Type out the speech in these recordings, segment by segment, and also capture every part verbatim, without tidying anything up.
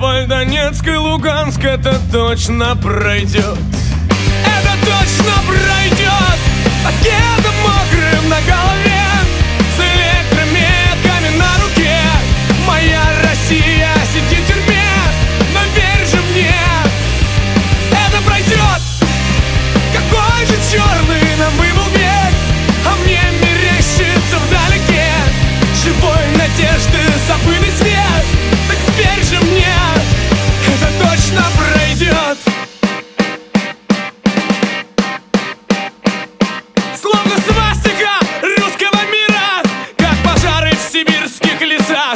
Мариуполь, Донецк и Луганск, это точно пройдет. Это точно пройдет. С пакетом мокрым на голове, с электрометками на руке. Моя Россия сидит в тюрьме, но верь же мне, это пройдет. Какой же черный нам выпал век, а мне мерещится вдалеке живой надежды забытый свет. Так верь же мне, это точно пройдет. Словно свастика русского мира, как пожары в сибирских лесах.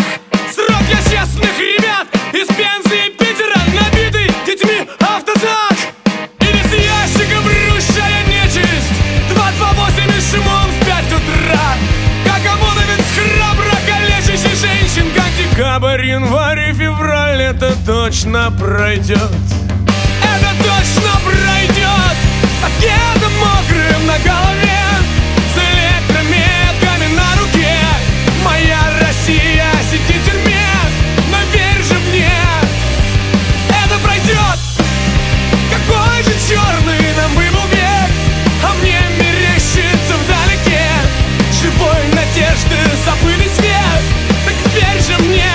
Срок для честных ребят из Пензы и Питера, набитый детьми автозак. Или с ящика брющая нечисть, два два восемь и Шимон в пять утра. Как ОМОНовец храбро калечащий женщин, как декабрь, январь и февраль, это точно пройдет. Это точно пройдет. С пакетом мокрым на голове, с электрометками на руке. Моя Россия сидит в тюрьме, но верь же мне, это пройдет. Какой же черный нам выпал век, а мне мерещится вдалеке живой надежды забытый свет. Так верь же мне,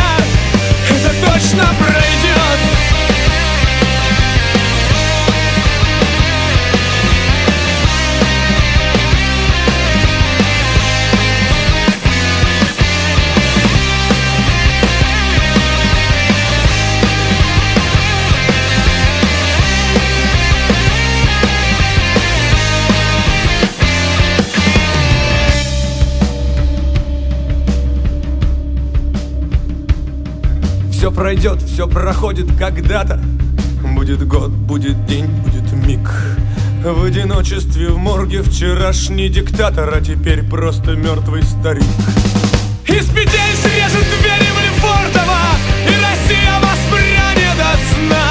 это точно пройдет. Все пройдет, все проходит когда-то. Будет год, будет день, будет миг. В одиночестве в морге вчерашний диктатор, а теперь просто мертвый старик. Из петель срежут двери в Лефортово, и Россия воспрянет от сна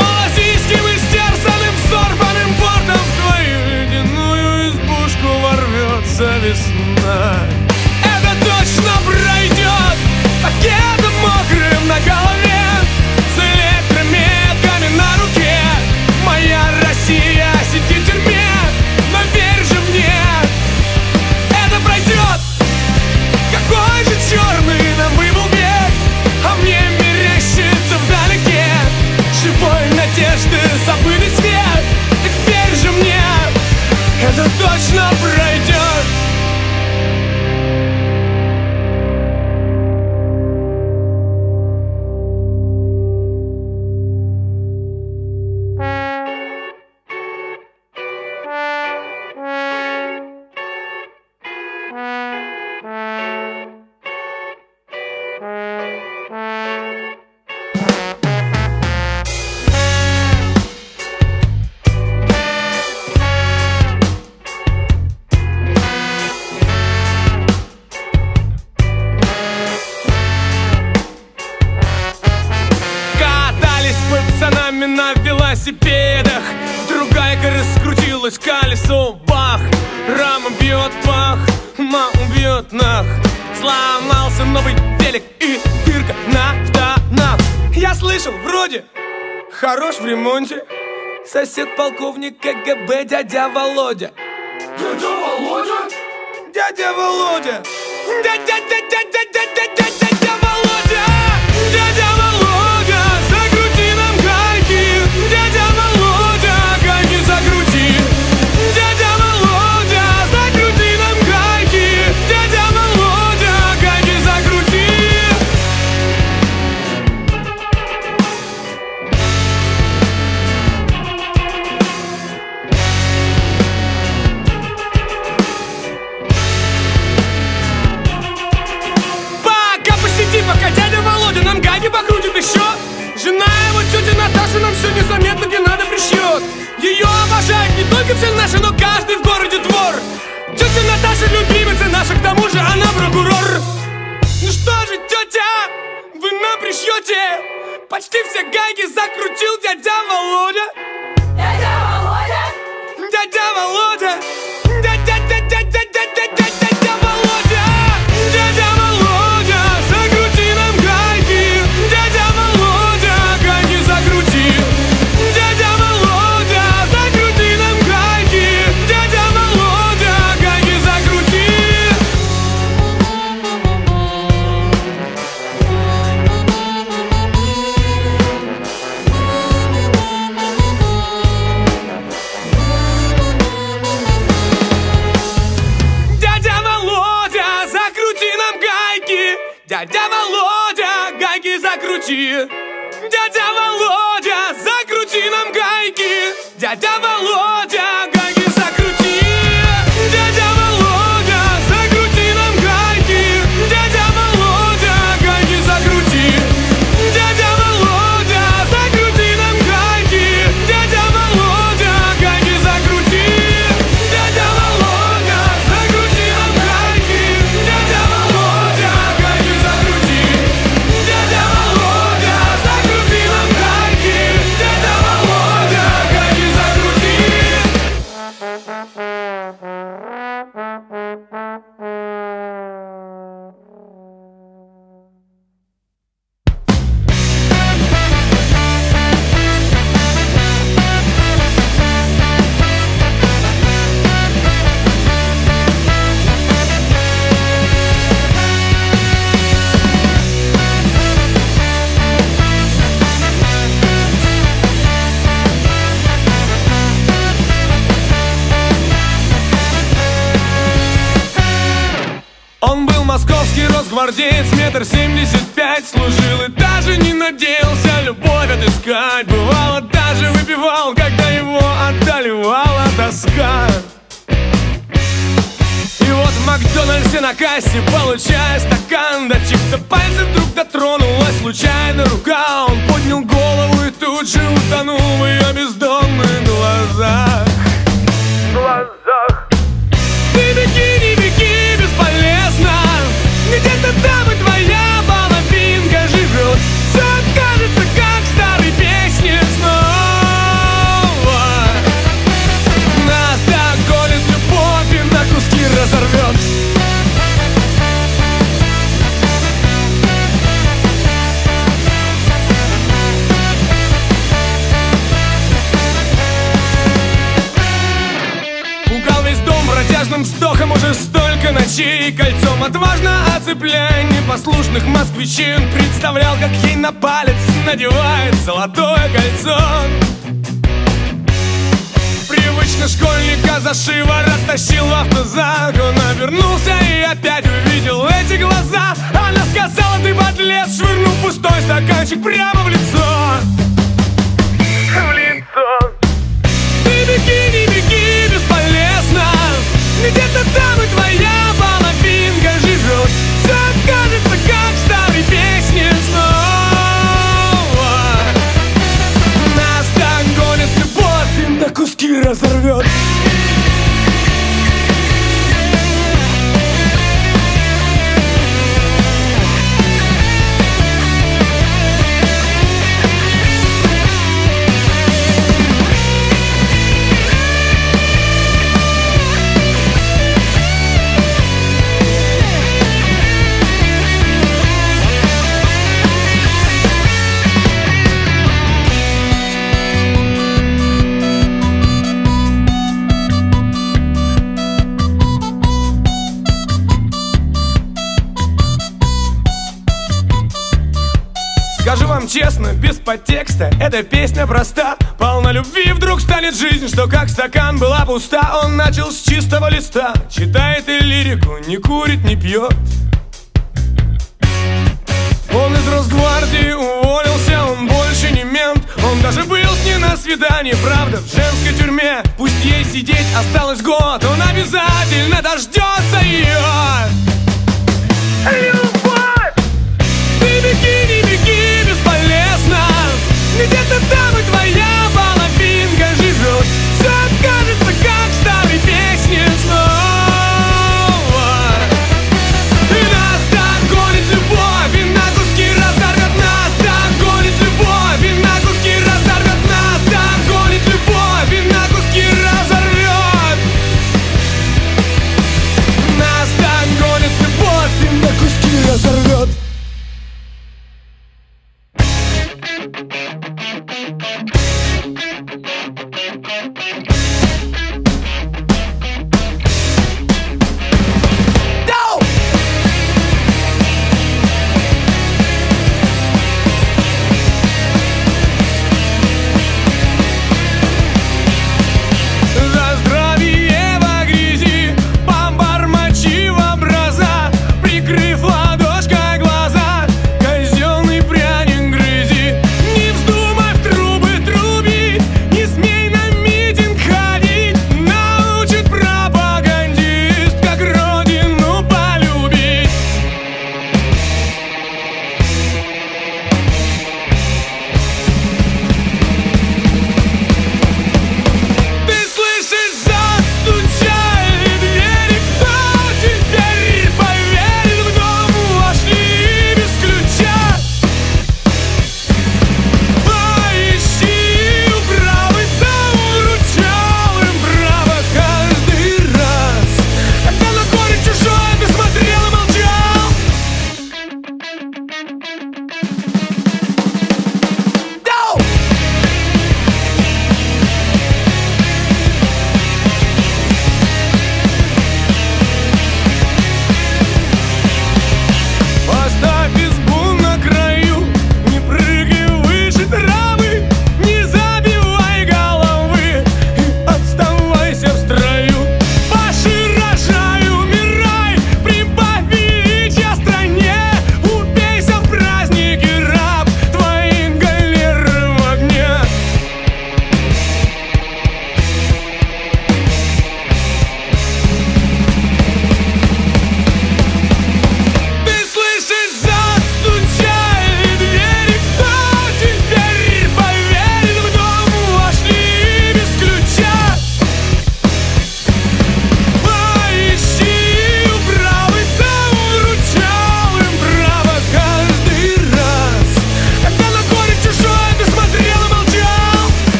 малазийским истерзанным сорванным бортом. В твою ледяную избушку ворвется весна. Это точно пройдет. С пакетом мокрым на голове, с электрометками на руке. Моя Россия сидит в тюрьме, но верь же мне, это пройдет. Какой же черный нам выпал век, а мне мерещится вдалеке живой надежды забытый свет. Так верь же мне, это точно пройдет. Хорош в ремонте сосед полковник КГБ дядя Володя. Дядя Володя? Дядя Володя! Дядя, дядя, дядя, дядя, дядя, дядя Володя! Дядя Володя, закрути нам гайки! Дядя Володя, гайки закрути! Дядя Володя, закрути нам гайки! Дядя Володя, гайки закрути! Пока дядя Володя нам гайки покрутит еще, жена его тетя Наташа нам все незаметно не надо пришьет. Ее обожает не только все наши, но каждый в городе двор. Тетя Наташа любимица наша, к тому же она прокурор. Ну что же, тетя, вы нам пришьете? Почти все гайки закрутил дядя Володя. Дядя Володя! Дядя Володя! Дядя, дядя, дядя, дядя, дядя! Дядя Володя, закрути нам гайки! Дядя Володя, закрути. Дядя Володя, закрути нам гайки. Дядя Володя, гайки закрути. Дядя Володя, закрути нам гайки. Дядя Володя, гайки закрути. Дядя Володя, закрути нам гайки. Дядя Володя, гайки закрути. Дядя Володя, закрути нам гайки. Дядя Володя, гайки закрути. Дядя Володя, закрути нам гайки. Дядя Володя, гайки закрути. Московский росгвардеец, метр семьдесят пять, служил и даже не надеялся любовь отыскать. Бывало, даже выпивал, когда его одолевала тоска. И вот в Макдональдсе на кассе, получая стакан, до чьих-то пальцев вдруг дотронулась случайно рука. Он поднял голову и тут же утонул в ее бездонных глазах. В глазах. Ты беги, не беги, бесполезно. Где-то там и твоя половинка живет. Все кажется, как в старой песне снова. Нас так колет любовь и на куски разорвет. Пугал весь дом протяжным вздохом уже столько ночей. Кольцом отважно оцепляя непослушных москвичин, представлял, как ей на палец надевает золотое кольцо. Привычно школьника за шиворот тащил в автозак. Он обернулся и опять увидел эти глаза. Она сказала: ты подлец, швырнул пустой стаканчик прямо в лицо. В лицо. Ты беги, не беги, бесполезно. Где-то там и твоя половинка живет. Все кажется, как в старой песне снова. Нас так гонит любовь и на куски разорвет. Скажу вам честно, без подтекста, эта песня проста. Полна любви, вдруг станет жизнь, что как стакан была пуста. Он начал с чистого листа, читает и лирику, не курит, не пьет. Он из Росгвардии уволился, он больше не мент. Он даже был с ней на свидании, правда, в женской тюрьме. Пусть ей сидеть осталось год, он обязательно дождется ее. Любовь! Ты беги, не беги! Бесполезно, где-то там и твоя половинка живет. Все кажется, как в старой песне снова. И нас так гонит любовь, и на куски разорвет. Нас так гонит любовь, и на куски разорвет. Нас так гонит любовь, и на куски разорвет. Нас так гонит любовь, и на куски разорвет. Гриф ладошкой глаза, казенный пряник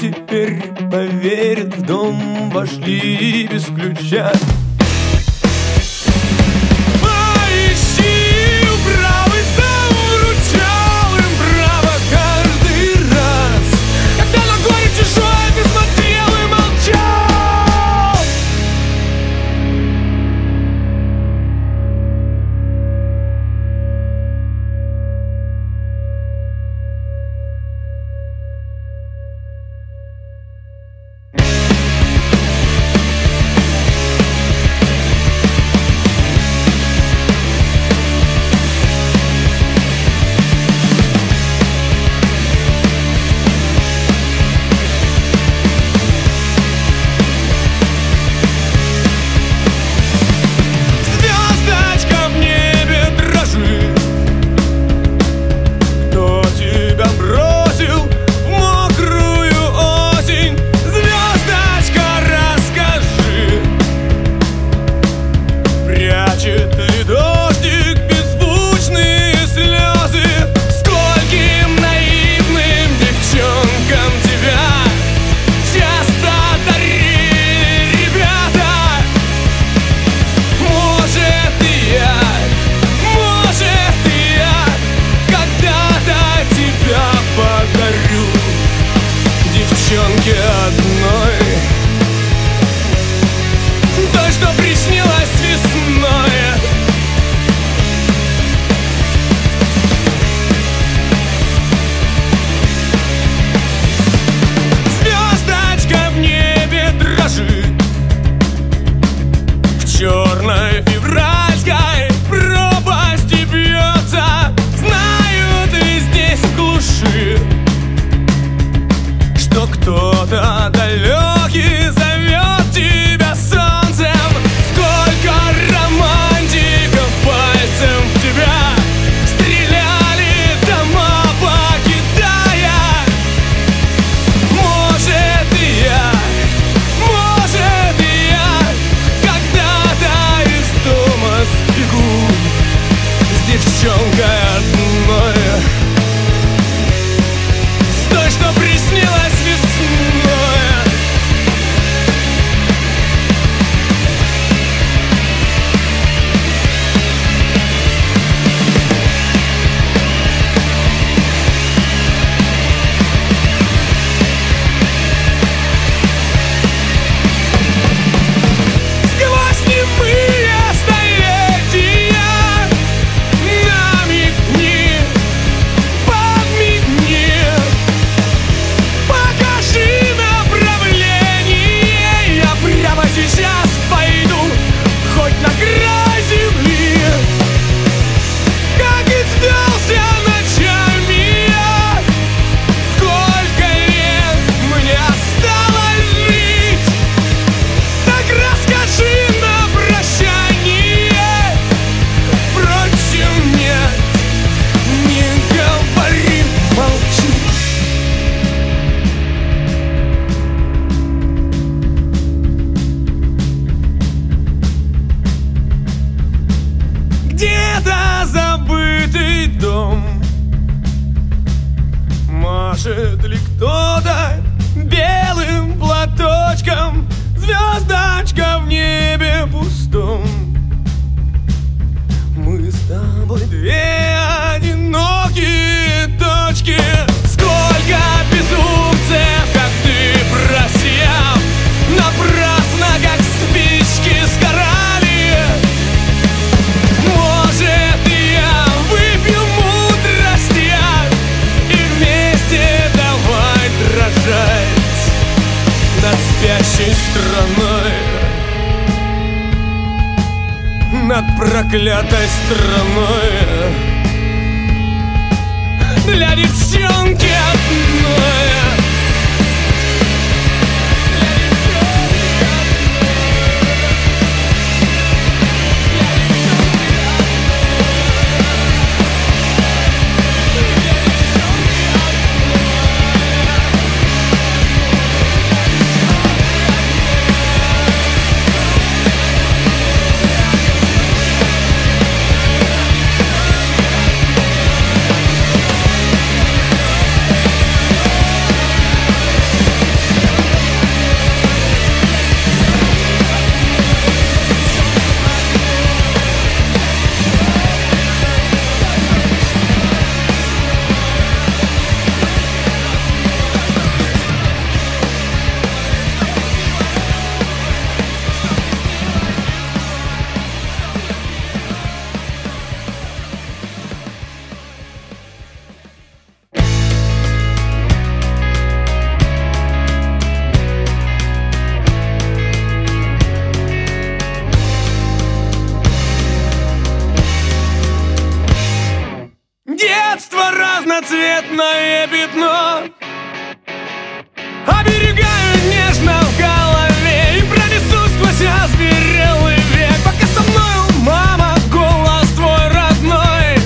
теперь поверит, в дом вошли без ключа. Девчонке одной, то, что приснилось весной. Звездочка в небе дрожит, в черной февральской пропасти бьется. Знаю, ты здесь в глуши, кто-то далекий зовет тебя солнцем. Сколько романтиков пальцем в тебя стреляли, дома покидая. Может, и я, может, и я когда-то из дома сбегу с девчонкой одной, с той, что приснилась. Где-то забытый дом, машет ли кто-то белым платочком? Звездочка в небе пустом, мы с тобой две одинокие точки. Сколько безумцев, как ты, просиял, напрасно, как спички сгорали. Над спящей страной, над проклятой страной, для девчонки одной. разноцветное пятно. Оберегаю нежно в голове и пронесу сквозь озверелый век, пока со мною, мама, голос твой родной,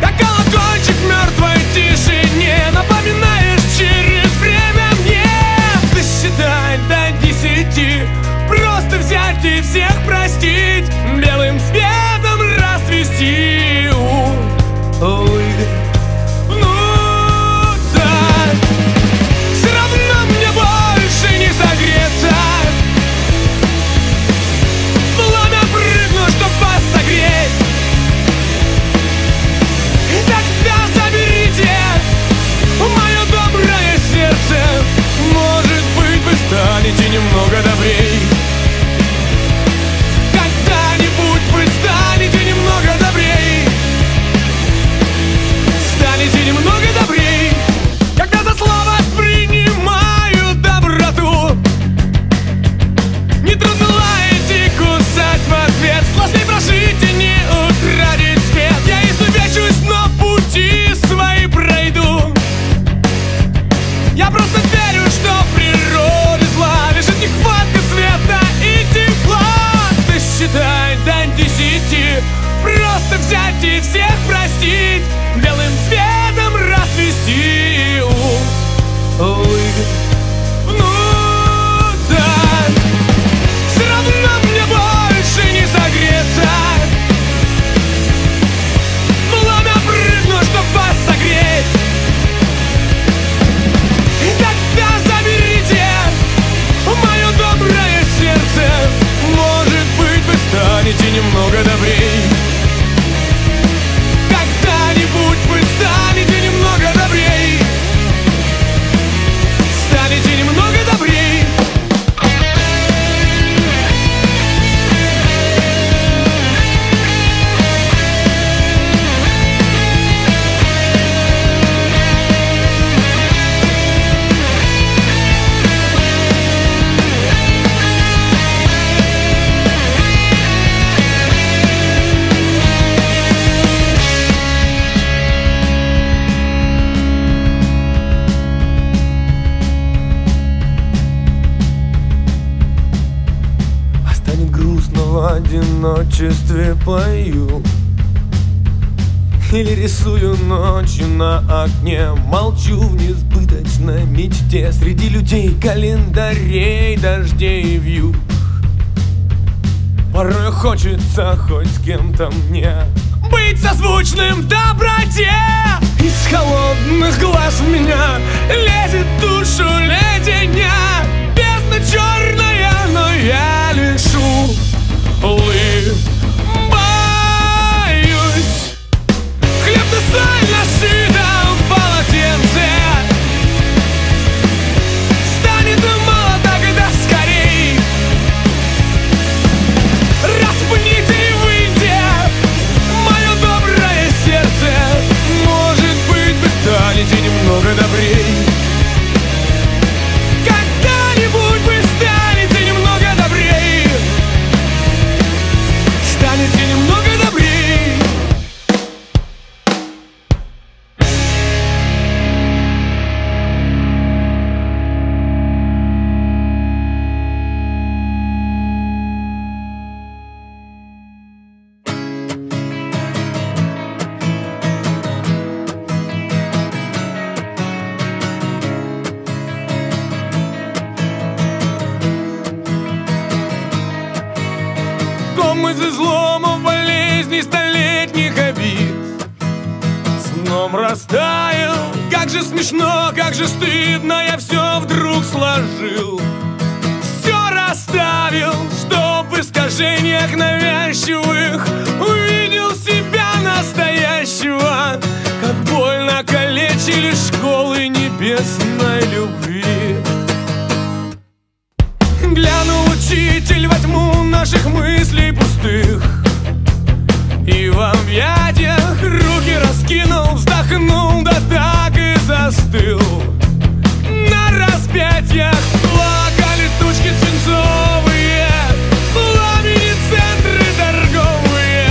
как колокольчик в мертвой тишине, напоминаешь через время мне. Ты считай до десяти, просто взять и всех простить, белым светом расцвести. Станете немного добрей. Когда-нибудь вы станете немного добрей. Станете немного добрей, когда за слово принимаю доброту. Не трудно лаять и кусать в ответ, сложней прожить и не утратить свет. Я изувечусь, но пути свои пройду. Я просто верю, что природа лежит нехватка света и тепла. Ты считай до десяти, просто взять и всех простить, белым светом расцвести. Ну да, все равно мне больше не согреться. Пламя прыгну, чтоб вас согреть. Станете немного добрей. Когда-нибудь вы станете немного добрей. Станете немного добрей. В одиночестве пою или рисую ночью на окне. Молчу в несбыточной мечте среди людей, календарей, дождей и вьюг. Порой хочется хоть с кем-то мне быть созвучным доброте. Из холодных глаз в меня лезет душу леденя. Бездна черная, но я лишу. Улыбаюсь. Хлеб да соль нашита в полотенце. Станет мало, тогда скорей распните и выйдите мое доброе сердце. Может быть, вы станете немного добрей. Из изломов болезней, столетних обид сном растаял. Как же смешно, как же стыдно, я все вдруг сложил, все расставил, чтоб в искажениях навязчивых увидел себя настоящего. Как больно калечили школы небесной любви. Глянул учитель во тьму наших мыслей пустых и в объятиях руки раскинул, вздохнул, да так и застыл. На распятиях плакали тучки свинцовые, пламени центры торговые.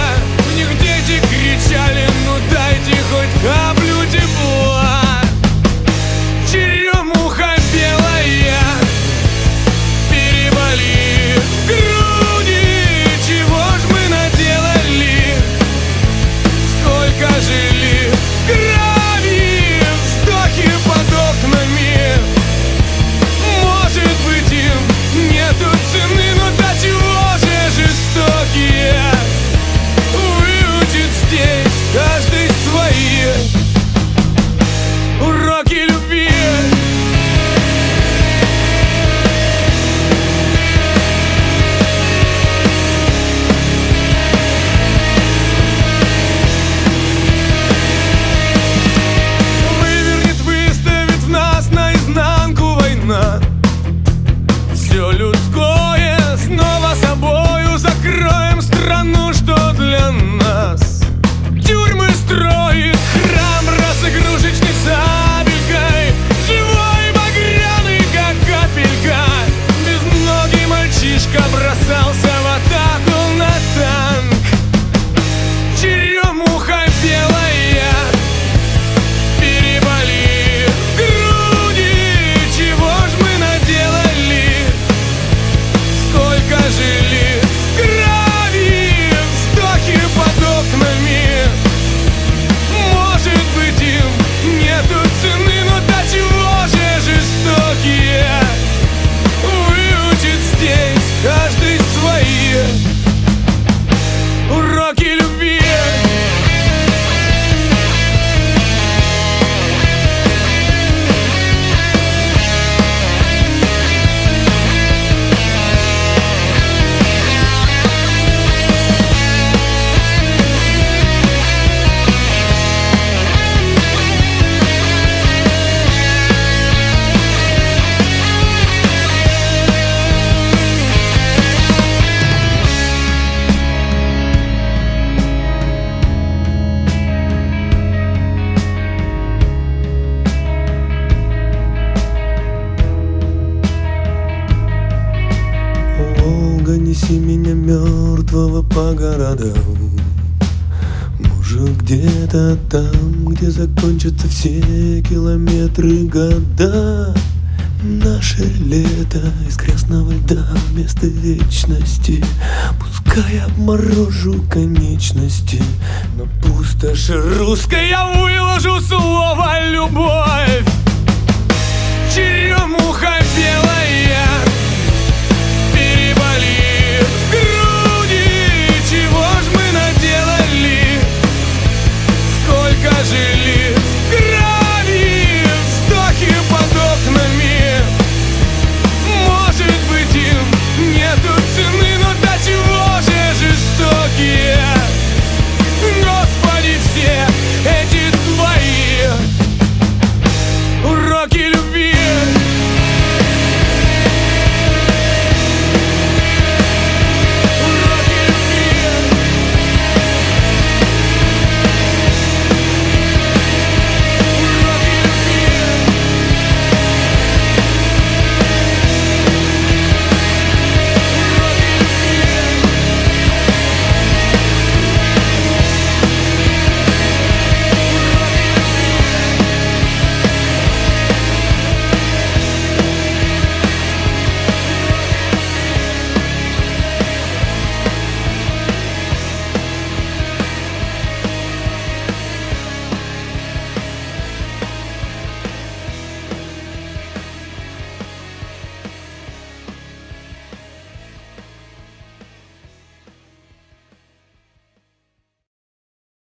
Время мертвого по городам. Мужик где-то там, где закончатся все километры года. Наше лето из красного льда вместо вечности. Пускай обморожу конечности, но пустошь русская я выложу слово любовь. Черемуха белая.